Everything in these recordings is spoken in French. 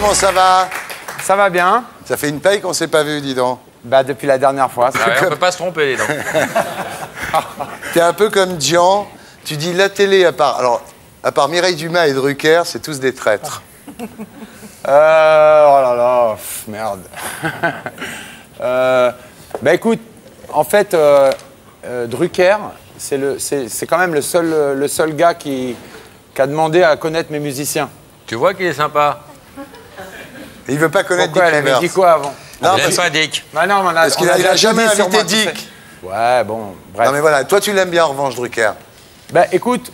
Comment ça va? Ça va bien. Ça fait une paye qu'on ne s'est pas vu, dis donc. Bah, depuis la dernière fois. Ah ouais, on ne peut pas se tromper, dis donc. T'es un peu comme Jean, tu dis la télé à part... Alors, à part Mireille Dumas et Drucker, c'est tous des traîtres. Oh là là, pff, merde. Bah écoute, en fait, Drucker, c'est quand même le seul gars qui a demandé à connaître mes musiciens. Tu vois qu'il est sympa. Il veut pas connaître Dick Rivers. Pourquoi? Elle avait dit quoi avant? Non, il n'aime pas Dick. Bah non, mais parce qu'il a jamais invité Dick. Ouais, bon, bref. Non mais voilà, toi tu l'aimes bien en revanche, Drucker. Bah écoute,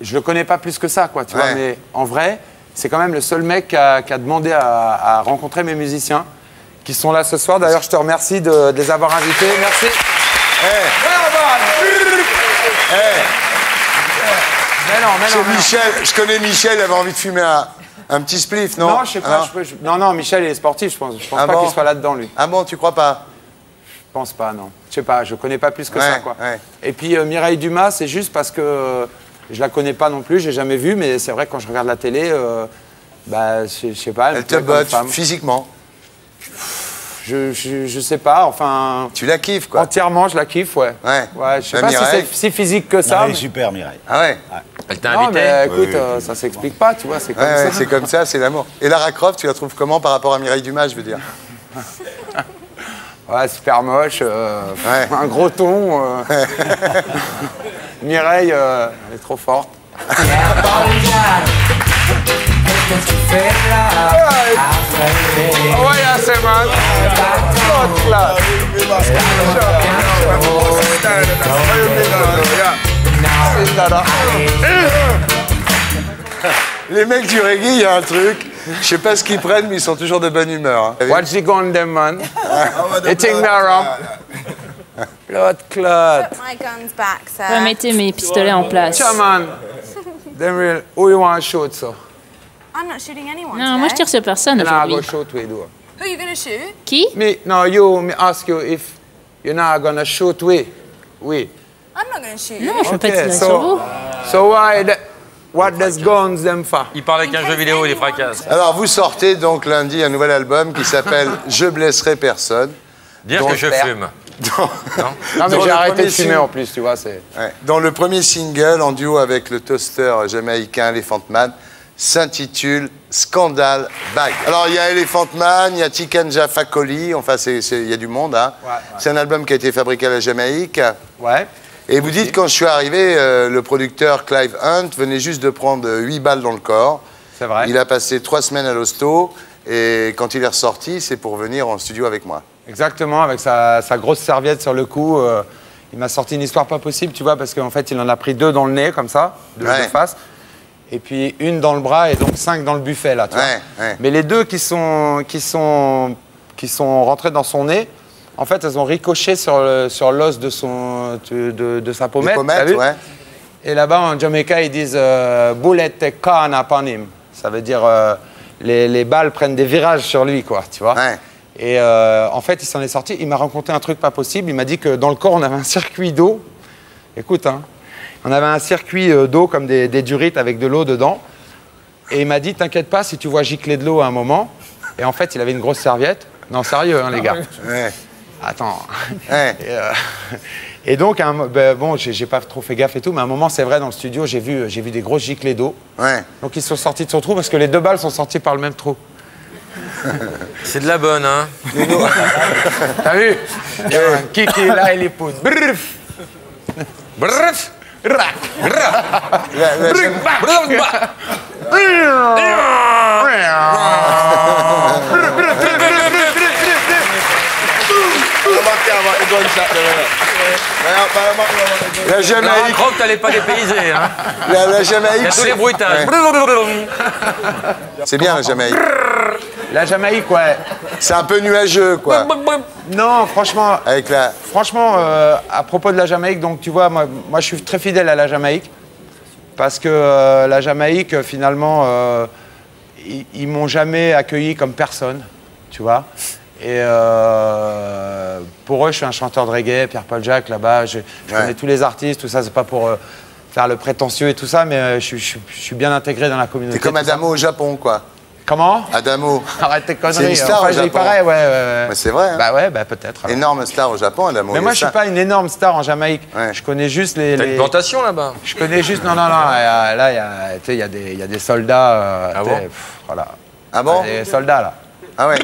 je le connais pas plus que ça, quoi, tu vois, mais en vrai... C'est quand même le seul mec qui a demandé à rencontrer mes musiciens qui sont là ce soir. D'ailleurs, je te remercie de les avoir invités. Merci. Mais non. Michel, je connais Michel, il avait envie de fumer un petit spliff, non? Non, je sais pas. Non, Michel, il est sportif, je pense. Je pense pas qu'il soit là-dedans, lui. Ah bon, tu crois pas? Je pense pas, non. Je sais pas, je connais pas plus que ça, quoi. Ouais. Et puis, Mireille Dumas, c'est juste parce que... je la connais pas non plus, j'ai jamais vu, mais c'est vrai que quand je regarde la télé, bah, je sais pas. Elle te botte physiquement. Je sais pas, enfin. Tu la kiffes, quoi. Entièrement, je la kiffe, ouais. Ouais, je sais pas si c'est si physique que ça. Elle est super, Mireille. Ah ouais. Elle t'a invité. Mais écoute, ça s'explique pas, tu vois, c'est comme ça. C'est comme ça, c'est l'amour. Et Lara Croft, tu la trouves comment par rapport à Mireille Dumas, je veux dire? Ouais, super moche, un gros ton. Mireille, elle est trop forte. Les mecs du reggae, il y a un truc. Je sais pas ce qu'ils prennent, mais ils sont toujours de bonne humeur. Hein. What's he going them, man? Eating me around. L'autre clotte. Remettez mes pistolets en place. Chaman. Then we'll... Who you want to shoot, so? I'm not shooting anyone. Non, moi je tire sur personne aujourd'hui. Go shoot with you. Who you gonna shoot? Qui? Me. No, you. Me ask you if you're not gonna shoot with. Oui. I'm not gonna shoot. Non, je veux pas tirer sur vous. So why? What does guns them for? Il parle avec un jeu vidéo, il les fracasse. Alors, vous sortez donc lundi un nouvel album qui s'appelle Je blesserai personne. Dire que je fume. Non, mais j'ai arrêté de fumer en plus, tu vois. Dans le premier single, en duo avec le toaster jamaïcain Elephant Man, s'intitule Scandal Bag. Alors, il y a Elephant Man, il y a Tiken Jah Fakoly, enfin, il y a du monde. Hein. Ouais, ouais. C'est un album qui a été fabriqué à la Jamaïque. Ouais. Et vous dites, quand je suis arrivé, le producteur Clive Hunt venait juste de prendre 8 balles dans le corps. C'est vrai. Il a passé 3 semaines à l'hosto et quand il est ressorti, c'est pour venir en studio avec moi. Exactement, avec sa grosse serviette sur le cou. Il m'a sorti une histoire pas possible, tu vois, parce qu'en fait, il en a pris 2 dans le nez, comme ça, de face. Et puis une dans le bras et donc 5 dans le buffet, là, tu vois. Mais les 2 qui sont rentrés dans son nez... En fait, elles ont ricoché sur l'os de sa pommette. Pommettes, vu et là-bas, en Jamaïque, ils disent « Bullet kana panim ». Ça veut dire les balles prennent des virages sur lui, quoi, tu vois. Ouais. Et en fait, il s'en est sorti. Il m'a raconté un truc pas possible. Il m'a dit que dans le corps, on avait un circuit d'eau. Écoute, hein, on avait un circuit d'eau comme des durites avec de l'eau dedans. Et il m'a dit « T'inquiète pas, si tu vois gicler de l'eau à un moment ». Et en fait, il avait une grosse serviette. Non, sérieux, hein, les gars. Ouais. Attends. Ouais. Et donc, ben, bon, j'ai pas trop fait gaffe et tout, mais à un moment, c'est vrai, dans le studio, j'ai vu des grosses giclées d'eau. Ouais. Donc, ils sont sortis de son trou parce que les 2 balles sont sorties par le même trou. C'est de la bonne, hein. T'as vu? Kiki, là, il épouse. Brrf. Brrf. La Jamaïque. Je crois que t'allais pas les payser. Hein. La Jamaïque. Il y a tous les bruitages. Ouais. C'est bien la Jamaïque. La Jamaïque, ouais. C'est un peu nuageux, quoi. Non, franchement. Avec la... Franchement, à propos de la Jamaïque, donc tu vois, moi je suis très fidèle à la Jamaïque. Parce que la Jamaïque, finalement, ils m'ont jamais accueilli comme personne. Tu vois? Et pour eux, je suis un chanteur de reggae, Pierpoljak, là-bas, je connais tous les artistes, tout ça, c'est pas pour faire le prétentieux et tout ça, mais je suis bien intégré dans la communauté. C'est comme Adamo au Japon, quoi. Comment? Adamo. Arrête tes conneries. C'est une star au Japon. Il paraît, ouais. Mais c'est vrai. Hein. Bah ouais, bah peut-être. Énorme star au Japon, Adamo. Mais moi, je suis pas une énorme star en Jamaïque. Ouais. Je connais juste les. T'as une plantation là-bas. Je connais juste. Non, non, non. Là, il y a des soldats. Ah bon? Pff, voilà. Ah bon? Des soldats là. Ah ouais.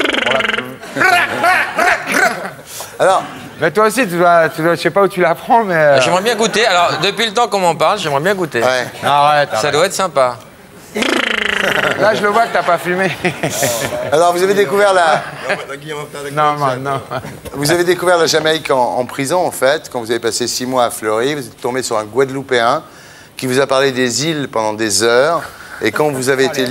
Alors. Mais toi aussi, tu dois, je sais pas où tu l'apprends, mais. J'aimerais bien goûter. Alors, depuis le temps qu'on m'en parle, j'aimerais bien goûter. Ouais. Arrête. Ça doit être sympa. Là, je le vois que t'as pas fumé. Alors, vous avez découvert la. Non. Vous avez découvert la Jamaïque en prison, en fait, quand vous avez passé 6 mois à Fleury. Vous êtes tombé sur un Guadeloupéen qui vous a parlé des îles pendant des heures. Et quand vous avez été.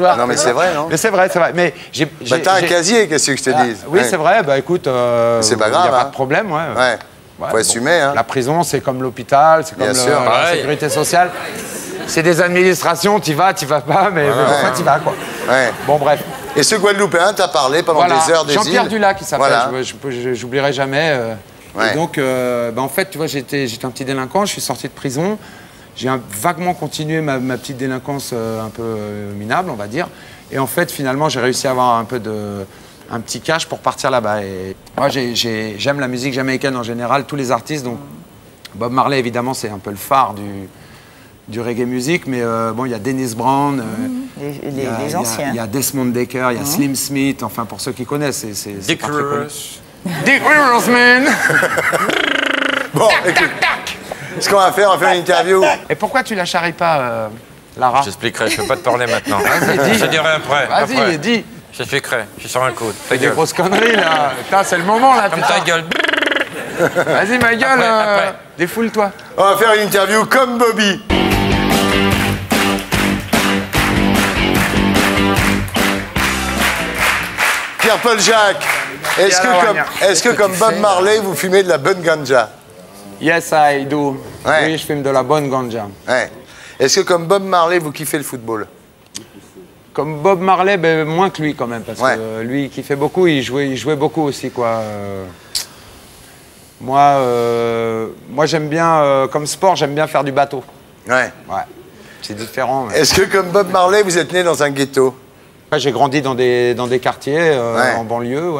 Non, mais c'est vrai, non? Mais c'est vrai, c'est vrai. Mais j'ai. Bah, t'as un casier, qu'est-ce que je te dis? Oui, c'est vrai. Bah, écoute. C'est pas grave. Il n'y a pas de problème, ouais. Faut assumer, hein. La prison, c'est comme l'hôpital, c'est comme la sécurité sociale. C'est des administrations, t'y vas pas, mais enfin, t'y vas, quoi. Ouais. Bon, bref. Et ce Guadeloupéen t'a parlé pendant des heures, des îles. Jean-Pierre Dulac, il s'appelle, j'oublierai jamais. Et donc, en fait, tu vois, j'étais un petit délinquant, je suis sorti de prison. J'ai vaguement continué ma petite délinquance un peu minable, on va dire. Et en fait, finalement, j'ai réussi à avoir un petit cash pour partir là-bas. Et moi, j'aime la musique jamaïcaine en général, tous les artistes. Donc, Bob Marley, évidemment, c'est un peu le phare du reggae music, mais bon, il y a Dennis Brown, les anciens. Il y a Desmond Decker, il y a Slim Smith, enfin pour ceux qui connaissent, c'est Dick Rivers. Dick Rivers, man. Bon, écoute, ce qu'on va faire, on va faire une interview. Et pourquoi tu la charries pas, Lara? J'expliquerai, je peux pas te parler maintenant. Vas-y, je dirai après. Vas-y, dis. J'expliquerai, je suis sur un coude. Fais des grosses conneries là. Putain, c'est le moment là. Comme ta gueule. Vas-y, ma gueule. Défoule-toi. On va faire une interview comme Bobby. Pierpoljak, est-ce que comme Bob Marley, vous fumez de la bonne ganja? Yes, I do. Ouais. Oui, je fume de la bonne ganja. Ouais. Est-ce que comme Bob Marley, vous kiffez le football? Comme Bob Marley, ben, moins que lui quand même, parce que lui, il kiffait beaucoup, il jouait beaucoup aussi, quoi. Moi j'aime bien, comme sport, j'aime bien faire du bateau. Ouais. C'est différent. Mais... Est-ce que comme Bob Marley, vous êtes né dans un ghetto? J'ai grandi dans des quartiers, en banlieue,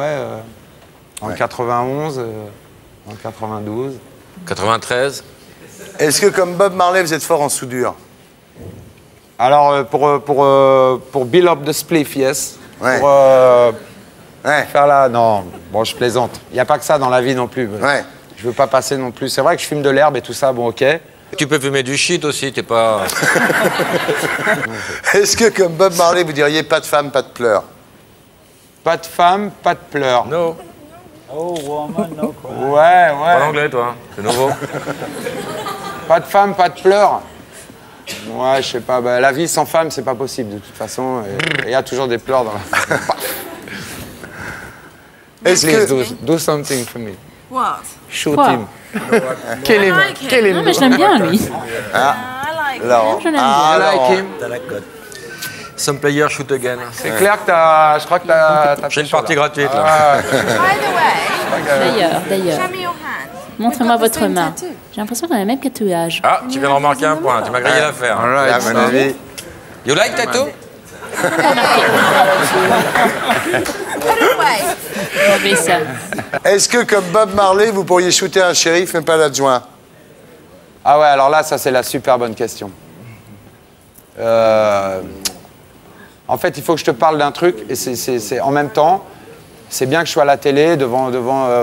en 91, en 92. 93. Est-ce que comme Bob Marley, vous êtes fort en soudure? Alors, pour build up the spliff, yes. Ouais. Pour faire là, non, bon, je plaisante. Il n'y a pas que ça dans la vie non plus. Je veux pas passer non plus. C'est vrai que je fume de l'herbe et tout ça, bon, ok. Tu peux fumer du shit aussi, t'es pas... Est-ce que comme Bob Marley, vous diriez pas de femme, pas de pleurs? Pas de femme, pas de pleurs. No. Oh, woman, no cry. Ouais. Pas l'anglais, toi, hein. C'est nouveau. Pas de femme, pas de pleurs. Ouais, je sais pas, bah, la vie sans femme, c'est pas possible, de toute façon. Il y a toujours des pleurs dans la... Est-ce que... Please do something for me. What? Shoot him. Kill him. Kill him. Non, mais je l'aime bien, lui. I like him. T'as la cote. Some player shoot again. C'est clair que je crois que t'as... J'ai une partie gratuite, là. D'ailleurs. Montrez-moi votre main. J'ai l'impression qu'on a le même tatouage. Ah, tu viens de remarquer un point. Tu m'as grillé l'affaire. Alright, mon ami. You like tattoo? Est-ce que comme Bob Marley, vous pourriez shooter un shérif mais pas l'adjoint? Ah ouais, alors là, ça c'est la super bonne question. En fait, il faut que je te parle d'un truc et c'est en même temps, c'est bien que je sois à la télé devant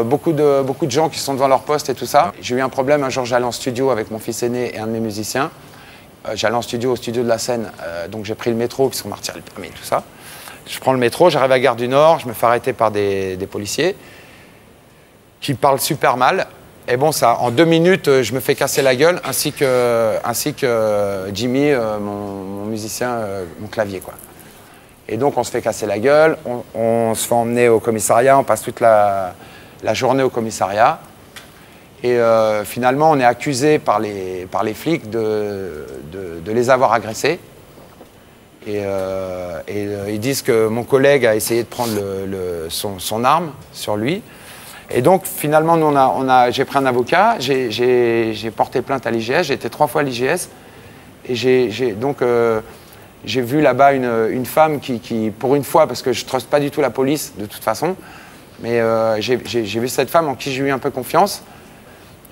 beaucoup de gens qui sont devant leur poste et tout ça. J'ai eu un problème un jour, j'allais en studio avec mon fils aîné et un de mes musiciens. J'allais au studio de la Seine, donc j'ai pris le métro, puisqu'on m'a retiré le permis, tout ça. Je prends le métro, j'arrive à Gare du Nord, je me fais arrêter par des policiers qui parlent super mal. Et bon, ça, en 2 minutes, je me fais casser la gueule, ainsi que Jimmy, mon musicien, mon clavier, quoi. Et donc, on se fait casser la gueule, on se fait emmener au commissariat, on passe toute la journée au commissariat. Et finalement, on est accusé par les flics de les avoir agressés. Et ils disent que mon collègue a essayé de prendre son arme sur lui. Et donc, finalement, nous, j'ai pris un avocat, j'ai porté plainte à l'IGS, j'ai été 3 fois à l'IGS. Et donc, J'ai vu là-bas une femme qui, pour une fois, parce que je ne truste pas du tout la police, de toute façon, mais j'ai vu cette femme en qui j'ai eu un peu confiance.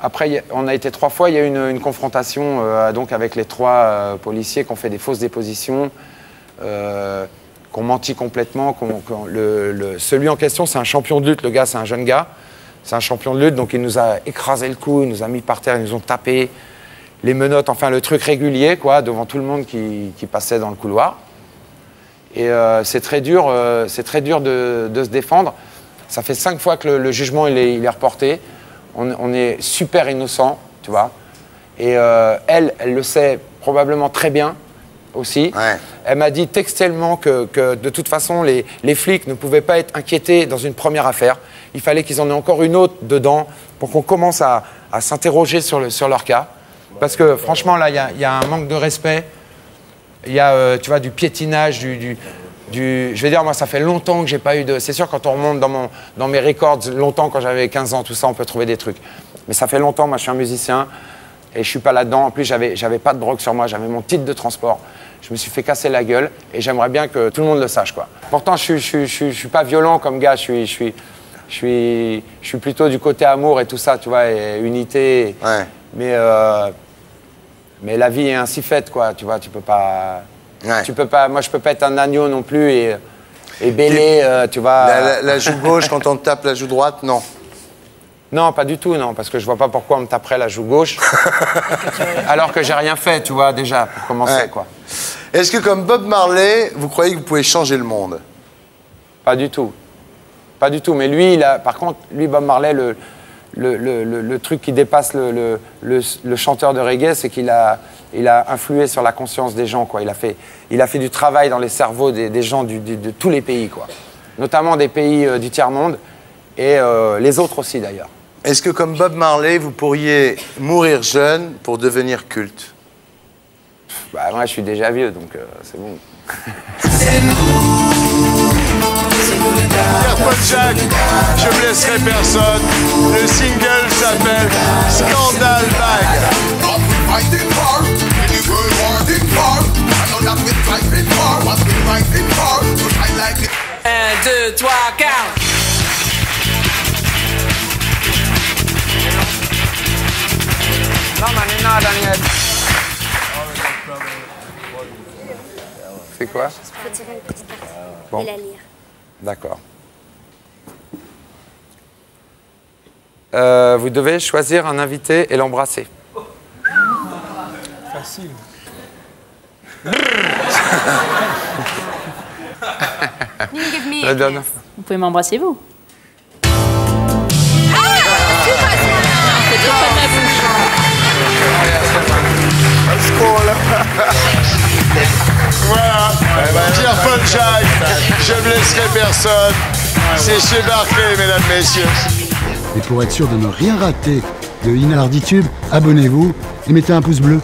Après, on a été 3 fois, il y a eu une confrontation donc avec les 3 policiers qui ont fait des fausses dépositions, qui ont menti complètement. Celui en question, c'est un champion de lutte, le gars, c'est un jeune gars. C'est un champion de lutte, donc il nous a écrasé le cou, il nous a mis par terre, ils nous ont tapé les menottes, enfin le truc régulier, quoi, devant tout le monde qui passait dans le couloir. Et c'est très dur de se défendre. Ça fait 5 fois que le jugement il est reporté. On est super innocent, tu vois. Et elle le sait probablement très bien aussi. Ouais. Elle m'a dit textuellement que de toute façon, les flics ne pouvaient pas être inquiétés dans une première affaire. Il fallait qu'ils en aient encore une autre dedans pour qu'on commence à s'interroger sur leur cas. Parce que franchement, là, il y a un manque de respect. Il y a, tu vois, du piétinage, je vais dire, moi, ça fait longtemps que j'ai pas eu de... C'est sûr, quand on remonte dans mes records, longtemps, quand j'avais 15 ans, tout ça, on peut trouver des trucs. Mais ça fait longtemps, moi, je suis un musicien et je suis pas là-dedans. En plus, j'avais pas de drogue sur moi, j'avais mon titre de transport. Je me suis fait casser la gueule et j'aimerais bien que tout le monde le sache, quoi. Pourtant, je suis pas violent comme gars, je suis plutôt du côté amour et tout ça, tu vois, et unité. Ouais. Mais la vie est ainsi faite, quoi, tu vois, tu peux pas... Ouais. Tu peux pas, moi, je peux pas être un agneau non plus et bêler, tu vois... La joue gauche, quand on te tape la joue droite, non. Non, pas du tout, non, parce que je vois pas pourquoi on me taperait la joue gauche, alors que j'ai rien fait, tu vois, déjà, pour commencer, ouais, quoi. Est-ce que, comme Bob Marley, vous croyez que vous pouvez changer le monde? Pas du tout. Pas du tout, mais lui, par contre, lui, Bob Marley, le truc qui dépasse le chanteur de reggae, c'est qu'il a influé sur la conscience des gens, quoi. Il a fait du travail dans les cerveaux des gens de tous les pays, quoi. Notamment des pays du tiers-monde et les autres aussi, d'ailleurs. Est-ce que, comme Bob Marley, vous pourriez mourir jeune pour devenir culte? Bah, moi, je suis déjà vieux, donc c'est bon. C'est nous. Pierpoljak, je blesserai personne. Le single s'appelle Scandale Vague. Un, deux, trois, quatre. C'est quoi? Je peux tirer une petite partie et la lire. D'accord. Vous devez choisir un invité et l'embrasser. Facile. Vous pouvez m'embrasser, vous? Ah, c'est pas ça. Voilà, Pierpoljak, je ne blesserai personne. C'est chez Barclay, mesdames, messieurs. Et pour être sûr de ne rien rater de Inarditube, abonnez-vous et mettez un pouce bleu.